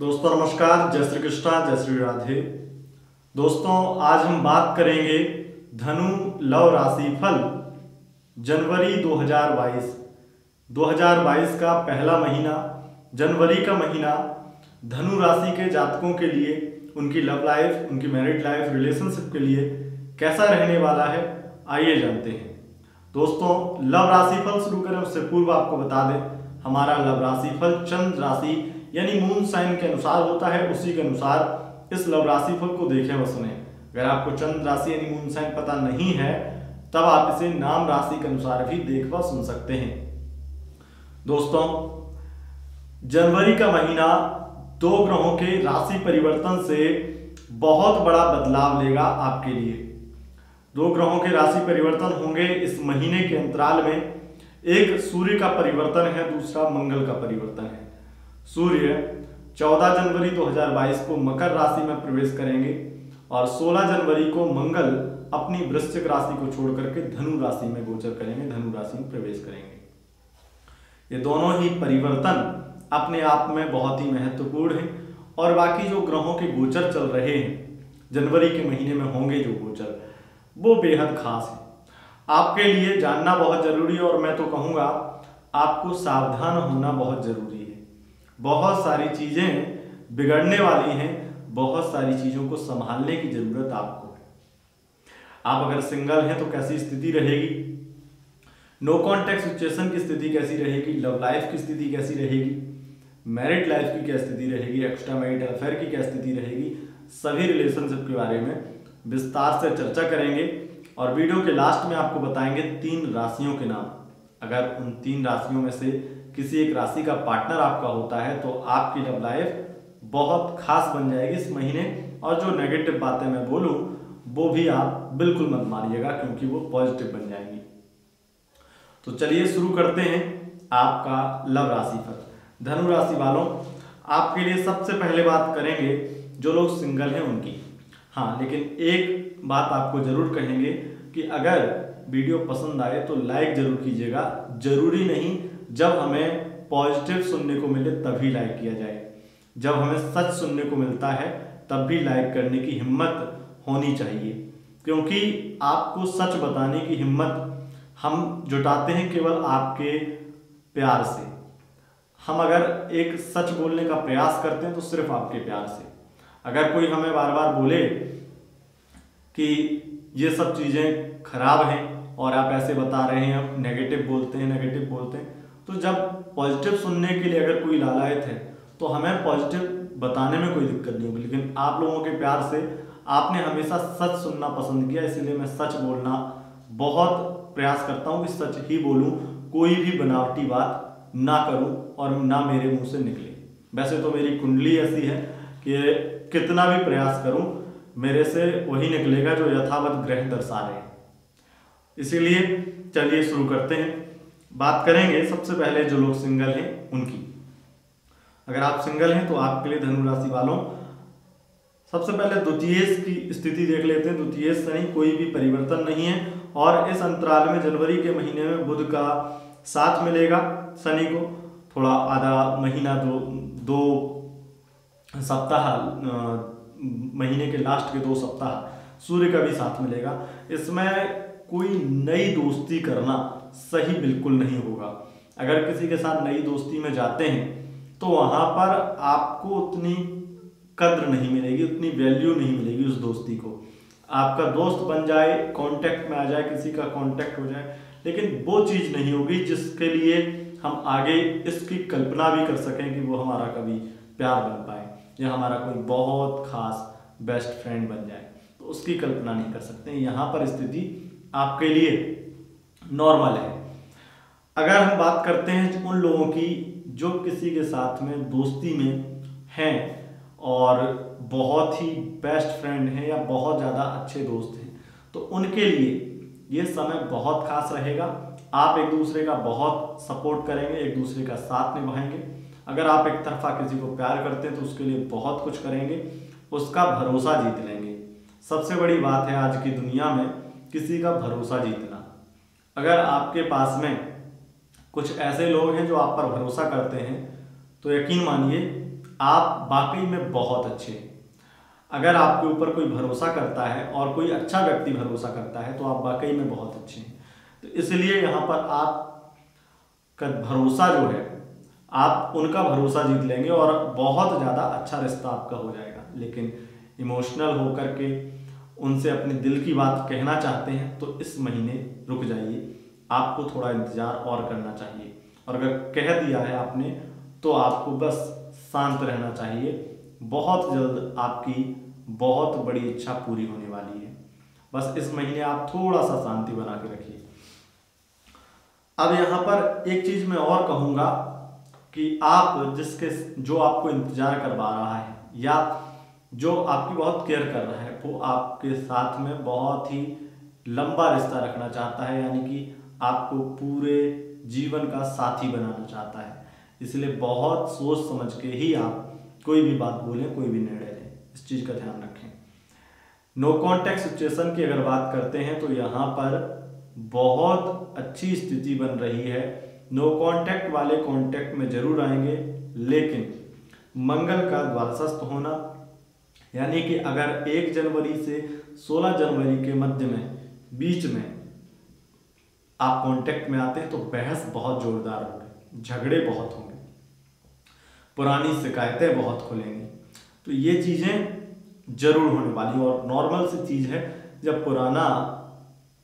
दोस्तों नमस्कार, जय श्री कृष्णा, जय श्री राधे। दोस्तों आज हम बात करेंगे धनु लव राशि फल जनवरी 2022। 2022 का पहला महीना जनवरी का महीना धनु राशि के जातकों के लिए उनकी लव लाइफ, उनकी मैरिड लाइफ, रिलेशनशिप के लिए कैसा रहने वाला है, आइए जानते हैं। दोस्तों लव राशि फल शुरू करें उससे पूर्व आपको बता दें हमारा लव राशि फल चंद्र राशि यानी मून साइन के अनुसार होता है। उसी के अनुसार इस लव राशि फल को देखें व सुने। अगर आपको चंद्र राशि यानी मून साइन पता नहीं है तब आप इसे नाम राशि के अनुसार भी देख व सुन सकते हैं। दोस्तों जनवरी का महीना दो ग्रहों के राशि परिवर्तन से बहुत बड़ा बदलाव लेगा आपके लिए। दो ग्रहों के राशि परिवर्तन होंगे इस महीने के अंतराल में। एक सूर्य का परिवर्तन है, दूसरा मंगल का परिवर्तन है। सूर्य 14 जनवरी 2022 को मकर राशि में प्रवेश करेंगे और 16 जनवरी को मंगल अपनी वृश्चिक राशि को छोड़ करके धनु राशि में गोचर करेंगे, धनु राशि में प्रवेश करेंगे। ये दोनों ही परिवर्तन अपने आप में बहुत ही महत्वपूर्ण हैं। और बाकी जो ग्रहों के गोचर चल रहे हैं जनवरी के महीने में होंगे जो गोचर, वो बेहद खास है आपके लिए, जानना बहुत जरूरी है। और मैं तो कहूँगा आपको सावधान होना बहुत जरूरी है। बहुत सारी चीज़ें बिगड़ने वाली हैं, बहुत सारी चीज़ों को संभालने की ज़रूरत आपको है। आप अगर सिंगल हैं तो कैसी स्थिति रहेगी, नो कॉन्टैक्ट सिचुएशन की स्थिति कैसी रहेगी, लव लाइफ की स्थिति कैसी रहेगी, मैरिड लाइफ की क्या स्थिति रहेगी, एक्स्ट्रा मैरिटल अफेयर की क्या स्थिति रहेगी, सभी रिलेशनशिप के बारे में विस्तार से चर्चा करेंगे। और वीडियो के लास्ट में आपको बताएंगे 3 राशियों के नाम। अगर उन 3 राशियों में से किसी एक राशि का पार्टनर आपका होता है तो आपकी लव लाइफ बहुत खास बन जाएगी इस महीने। और जो नेगेटिव बातें मैं बोलूं वो भी आप बिल्कुल मत मानिएगा, क्योंकि वो पॉजिटिव बन जाएंगी। तो चलिए शुरू करते हैं आपका लव राशि फल। धनु राशि वालों, आपके लिए सबसे पहले बात करेंगे जो लोग सिंगल हैं उनकी। हाँ, लेकिन एक बात आपको जरूर कहेंगे कि अगर वीडियो पसंद आए तो लाइक जरूर कीजिएगा। जरूरी नहीं जब हमें पॉजिटिव सुनने को मिले तभी लाइक किया जाए, जब हमें सच सुनने को मिलता है तब भी लाइक करने की हिम्मत होनी चाहिए, क्योंकि आपको सच बताने की हिम्मत हम जुटाते हैं केवल आपके प्यार से। हम अगर एक सच बोलने का प्रयास करते हैं तो सिर्फ आपके प्यार से। अगर कोई हमें बार बार बोले कि ये सब चीज़ें खराब हैं और आप ऐसे बता रहे हैं, नेगेटिव बोलते हैं, तो जब पॉजिटिव सुनने के लिए अगर कोई लालायत है तो हमें पॉजिटिव बताने में कोई दिक्कत नहीं होगी। लेकिन आप लोगों के प्यार से आपने हमेशा सच सुनना पसंद किया, इसलिए मैं सच बोलना बहुत प्रयास करता हूँ कि सच ही बोलूँ, कोई भी बनावटी बात ना करूँ और ना मेरे मुंह से निकले। वैसे तो मेरी कुंडली ऐसी है कि कितना भी प्रयास करूँ मेरे से वही निकलेगा जो यथावत ग्रह दर्शा रहे हैं। इसीलिए चलिए शुरू करते हैं। बात करेंगे सबसे पहले जो लोग सिंगल हैं उनकी। अगर आप सिंगल हैं तो आपके लिए धनु राशि वालों सबसे पहले द्वितीयेश की स्थिति देख लेते हैं। द्वितीयेश यानी कोई भी परिवर्तन नहीं है और इस अंतराल में जनवरी के महीने में बुध का साथ मिलेगा शनि को। थोड़ा आधा महीना दो सप्ताह, महीने के लास्ट के 2 सप्ताह सूर्य का भी साथ मिलेगा। इसमें कोई नई दोस्ती करना सही बिल्कुल नहीं होगा। अगर किसी के साथ नई दोस्ती में जाते हैं तो वहाँ पर आपको उतनी कद्र नहीं मिलेगी, उतनी वैल्यू नहीं मिलेगी उस दोस्ती को। आपका दोस्त बन जाए, कांटेक्ट में आ जाए, किसी का कांटेक्ट हो जाए, लेकिन वो चीज़ नहीं होगी जिसके लिए हम आगे इसकी कल्पना भी कर सकें कि वो हमारा कभी प्यार बन पाए या हमारा कोई बहुत खास बेस्ट फ्रेंड बन जाए, तो उसकी कल्पना नहीं कर सकते। यहाँ पर स्थिति आपके लिए नॉर्मल है। अगर हम बात करते हैं उन लोगों की जो किसी के साथ में दोस्ती में हैं और बहुत ही बेस्ट फ्रेंड हैं या बहुत ज़्यादा अच्छे दोस्त हैं, तो उनके लिए ये समय बहुत खास रहेगा। आप एक दूसरे का बहुत सपोर्ट करेंगे, एक दूसरे का साथ निभाएंगे। अगर आप एक तरफा किसी को प्यार करते हैं तो उसके लिए बहुत कुछ करेंगे, उसका भरोसा जीत लेंगे। सबसे बड़ी बात है आज की दुनिया में किसी का भरोसा जीतना। अगर आपके पास में कुछ ऐसे लोग हैं जो आप पर भरोसा करते हैं तो यकीन मानिए आप वाकई में बहुत अच्छे हैं। अगर आपके ऊपर कोई भरोसा करता है और कोई अच्छा व्यक्ति भरोसा करता है तो आप वाकई में बहुत अच्छे हैं। तो इसलिए यहाँ पर आप का भरोसा जो है, आप उनका भरोसा जीत लेंगे और बहुत ज़्यादा अच्छा रिश्ता आपका हो जाएगा। लेकिन इमोशनल होकर के उनसे अपने दिल की बात कहना चाहते हैं तो इस महीने रुक जाइए, आपको थोड़ा इंतज़ार और करना चाहिए। और अगर कह दिया है आपने तो आपको बस शांत रहना चाहिए। बहुत जल्द आपकी बहुत बड़ी इच्छा पूरी होने वाली है। बस इस महीने आप थोड़ा सा शांति बना के रखिए। अब यहाँ पर एक चीज़ मैं और कहूँगा कि आप जिसके जो आपको इंतज़ार करवा रहा है या जो आपकी बहुत केयर कर रहा है वो आपके साथ में बहुत ही लंबा रिश्ता रखना चाहता है, यानी कि आपको पूरे जीवन का साथी बनाना चाहता है। इसलिए बहुत सोच समझ के ही आप कोई भी बात बोलें, कोई भी निर्णय लें, इस चीज़ का ध्यान रखें। नो कॉन्टैक्ट सिचुएशन की अगर बात करते हैं तो यहाँ पर बहुत अच्छी स्थिति बन रही है। नो कॉन्टैक्ट वाले कॉन्टैक्ट में जरूर आएंगे, लेकिन मंगल का द्वादशस्थ होना, यानी कि अगर 1 जनवरी से 16 जनवरी के मध्य में बीच में आप कॉन्टैक्ट में आते हैं तो बहस बहुत जोरदार होगी, झगड़े बहुत होंगे, पुरानी शिकायतें बहुत खुलेंगी। तो ये चीज़ें जरूर होने वाली और नॉर्मल सी चीज़ है। जब पुराना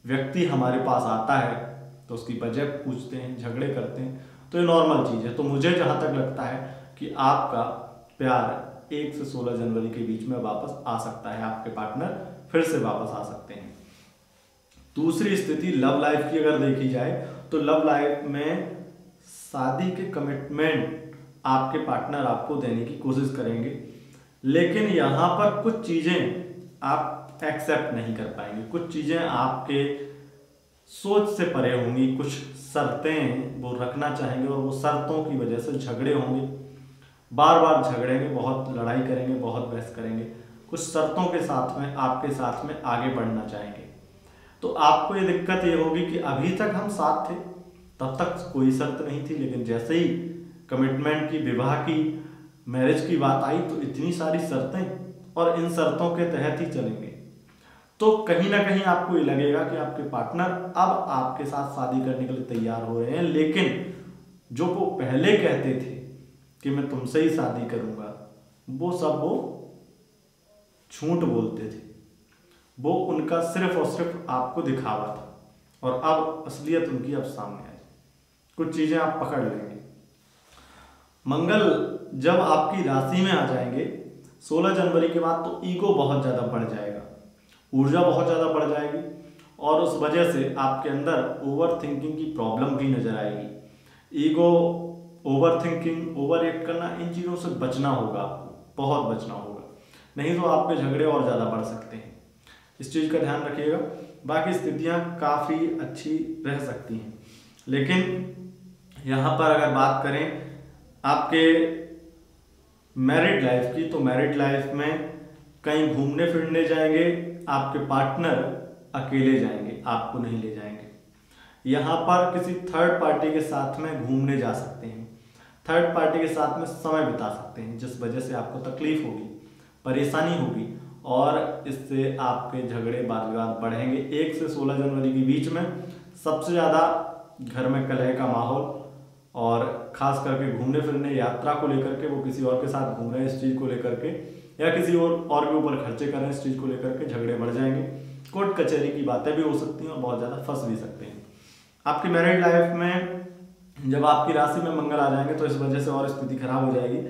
व्यक्ति हमारे पास आता है तो उसकी वजह पूछते हैं, झगड़े करते हैं, तो ये नॉर्मल चीज़ है। तो मुझे जहाँ तक लगता है कि आपका प्यार 1 से 16 जनवरी के बीच में वापस आ सकता है, आपके पार्टनर फिर से वापस आ सकते हैं। दूसरी स्थिति लव लाइफ की अगर देखी जाए तो लव लाइफ में शादी के कमिटमेंट आपके पार्टनर आपको देने की कोशिश करेंगे, लेकिन यहाँ पर कुछ चीज़ें आप एक्सेप्ट नहीं कर पाएंगे। कुछ चीज़ें आपके सोच से परे होंगी, कुछ शर्तें वो रखना चाहेंगे और वो शर्तों की वजह से झगड़े होंगे, बार बार झगड़ेंगे, बहुत लड़ाई करेंगे, बहुत बहस करेंगे। कुछ शर्तों के साथ में आपके साथ में आगे बढ़ना चाहेंगे। तो आपको ये दिक्कत ये होगी कि अभी तक हम साथ थे, तब तक कोई शर्त नहीं थी, लेकिन जैसे ही कमिटमेंट की, विवाह की, मैरिज की बात आई तो इतनी सारी शर्तें और इन शर्तों के तहत ही चलेंगे। तो कहीं ना कहीं आपको ये लगेगा कि आपके पार्टनर अब आपके साथ शादी करने के लिए तैयार हो रहे हैं, लेकिन जो वो पहले कहते थे कि मैं तुमसे ही शादी करूंगा, वो सब वो झूठ बोलते थे। वो उनका सिर्फ और सिर्फ आपको दिखावा था और अब असलियत उनकी अब सामने आई। कुछ चीज़ें आप पकड़ लेंगे। मंगल जब आपकी राशि में आ जाएंगे 16 जनवरी के बाद तो ईगो बहुत ज़्यादा बढ़ जाएगा, ऊर्जा बहुत ज़्यादा बढ़ जाएगी और उस वजह से आपके अंदर ओवर थिंकिंग की प्रॉब्लम भी नज़र आएगी। Ego, over thinking, over act करना, इन चीज़ों से बचना होगा, बहुत बचना होगा, नहीं तो आपके झगड़े और ज़्यादा बढ़ सकते हैं। इस चीज़ का ध्यान रखिएगा। बाकी स्थितियाँ काफ़ी अच्छी रह सकती हैं, लेकिन यहाँ पर अगर बात करें आपके मैरिड लाइफ की तो मैरिड लाइफ में कहीं घूमने फिरने जाएंगे, आपके पार्टनर अकेले जाएंगे, आपको नहीं ले जाएंगे। यहाँ पर किसी थर्ड पार्टी के साथ में घूमने जा सकते हैं, थर्ड पार्टी के साथ में समय बिता सकते हैं, जिस वजह से आपको तकलीफ होगी, परेशानी होगी और इससे आपके झगड़े, वाद विवाद बढ़ेंगे। 1 से 16 जनवरी के बीच में सबसे ज़्यादा घर में कलह का माहौल और ख़ास करके घूमने फिरने, यात्रा को लेकर के, वो किसी और के साथ घूम रहे हैं इस चीज़ को लेकर के, या किसी और के ऊपर खर्चे कर रहे हैं इस चीज़ को लेकर के झगड़े बढ़ जाएंगे। कोर्ट कचहरी की बातें भी हो सकती हैं और बहुत ज़्यादा फंस भी सकते हैं। आपकी मैरिड लाइफ में जब आपकी राशि में मंगल आ जाएंगे तो इस वजह से और स्थिति खराब हो जाएगी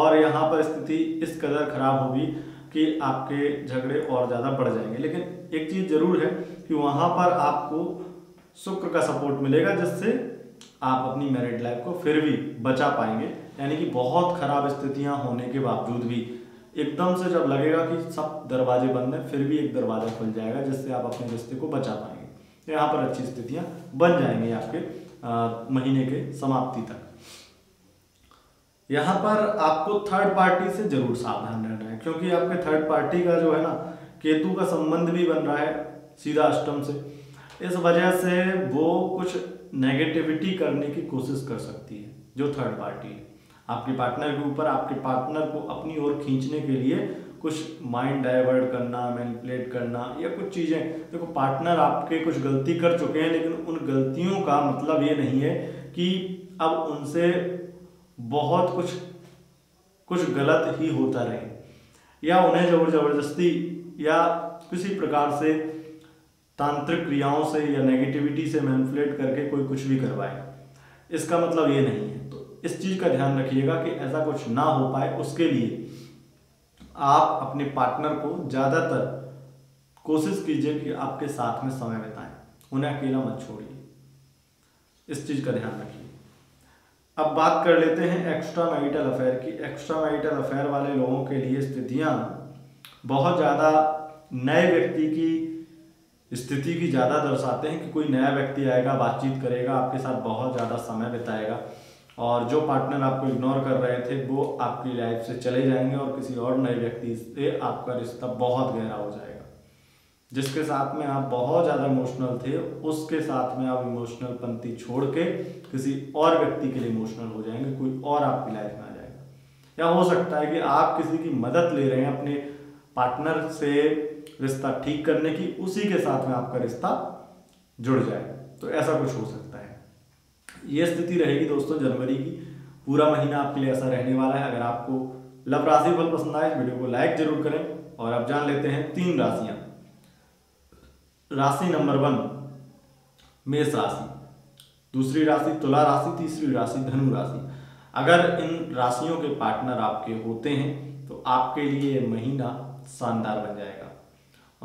और यहाँ पर स्थिति इस कदर खराब होगी कि आपके झगड़े और ज़्यादा बढ़ जाएंगे। लेकिन एक चीज़ ज़रूर है कि वहाँ पर आपको शुक्र का सपोर्ट मिलेगा, जिससे आप अपनी मैरिड लाइफ को फिर भी बचा पाएंगे। यानी कि बहुत खराब स्थितियां होने के बावजूद भी एकदम से जब लगेगा कि सब दरवाजे बंद हैं, फिर भी एक दरवाज़ा खुल जाएगा, जिससे आप अपने रिश्ते को बचा पाएंगे। यहाँ पर अच्छी स्थितियां बन जाएंगी आपके महीने के समाप्ति तक। यहाँ पर आपको थर्ड पार्टी से जरूर सावधान रहना है, क्योंकि आपके थर्ड पार्टी का जो है ना, केतु का संबंध भी बन रहा है सीधा अष्टम से। इस वजह से वो कुछ नेगेटिविटी करने की कोशिश कर सकती है जो थर्ड पार्टी है। आपके पार्टनर के ऊपर, आपके पार्टनर को अपनी ओर खींचने के लिए कुछ माइंड डाइवर्ट करना, मैनिपुलेट करना या कुछ चीज़ें। देखो पार्टनर आपके कुछ गलती कर चुके हैं, लेकिन उन गलतियों का मतलब ये नहीं है कि अब उनसे बहुत कुछ गलत ही होता रहे या उन्हें ज़बरदस्ती या किसी प्रकार से तांत्रिक क्रियाओं से या नेगेटिविटी से मैनिपुलेट करके कोई कुछ भी करवाए, इसका मतलब ये नहीं है। तो इस चीज़ का ध्यान रखिएगा कि ऐसा कुछ ना हो पाए, उसके लिए आप अपने पार्टनर को ज़्यादातर कोशिश कीजिए कि आपके साथ में समय बिताएं, उन्हें अकेला मत छोड़िए, इस चीज़ का ध्यान रखिए। अब बात कर लेते हैं एक्स्ट्रा मैरिटल अफेयर की। एक्स्ट्रा मैरिटल अफेयर वाले लोगों के लिए स्थितियाँ बहुत ज़्यादा नए व्यक्ति की स्थिति की ज़्यादा दर्शाते हैं कि कोई नया व्यक्ति आएगा, बातचीत करेगा, आपके साथ बहुत ज़्यादा समय बिताएगा और जो पार्टनर आपको इग्नोर कर रहे थे वो आपकी लाइफ से चले जाएंगे और किसी और नए व्यक्ति से आपका रिश्ता बहुत गहरा हो जाएगा। जिसके साथ में आप बहुत ज़्यादा इमोशनल थे, उसके साथ में आप इमोशनल पंथी छोड़ के किसी और व्यक्ति के लिए इमोशनल हो जाएंगे, कोई और आपकी लाइफ में आ जाएगा। या हो सकता है कि आप किसी की मदद ले रहे हैं अपने पार्टनर से रिश्ता ठीक करने की, उसी के साथ में आपका रिश्ता जुड़ जाए, तो ऐसा कुछ हो सकता है। ये स्थिति रहेगी दोस्तों जनवरी की, पूरा महीना आपके लिए ऐसा रहने वाला है। अगर आपको लव राशि फल पसंद आए वीडियो को लाइक जरूर करें। और अब जान लेते हैं 3 राशियां। राशि नंबर 1 मेष राशि, दूसरी राशि तुला राशि, तीसरी राशि धनु राशि। अगर इन राशियों के पार्टनर आपके होते हैं तो आपके लिए ये महीना शानदार बन जाएगा।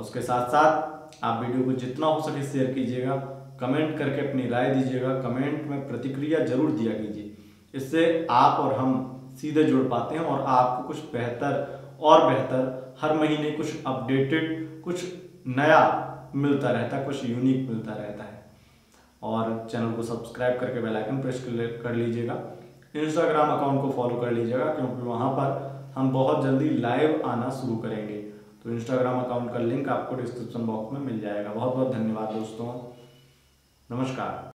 उसके साथ साथ आप वीडियो को जितना हो सके शेयर कीजिएगा, कमेंट करके अपनी राय दीजिएगा, कमेंट में प्रतिक्रिया जरूर दिया कीजिए, इससे आप और हम सीधे जुड़ पाते हैं और आपको कुछ बेहतर हर महीने कुछ अपडेटेड, कुछ नया मिलता रहता है, कुछ यूनिक मिलता रहता है। और चैनल को सब्सक्राइब करके बेल आइकन प्रेस कर लीजिएगा, इंस्टाग्राम अकाउंट को फॉलो कर लीजिएगा क्योंकि वहाँ पर हम बहुत जल्दी लाइव आना शुरू करेंगे, तो इंस्टाग्राम अकाउंट का लिंक आपको डिस्क्रिप्शन बॉक्स में मिल जाएगा। बहुत बहुत धन्यवाद दोस्तों, नमस्कार।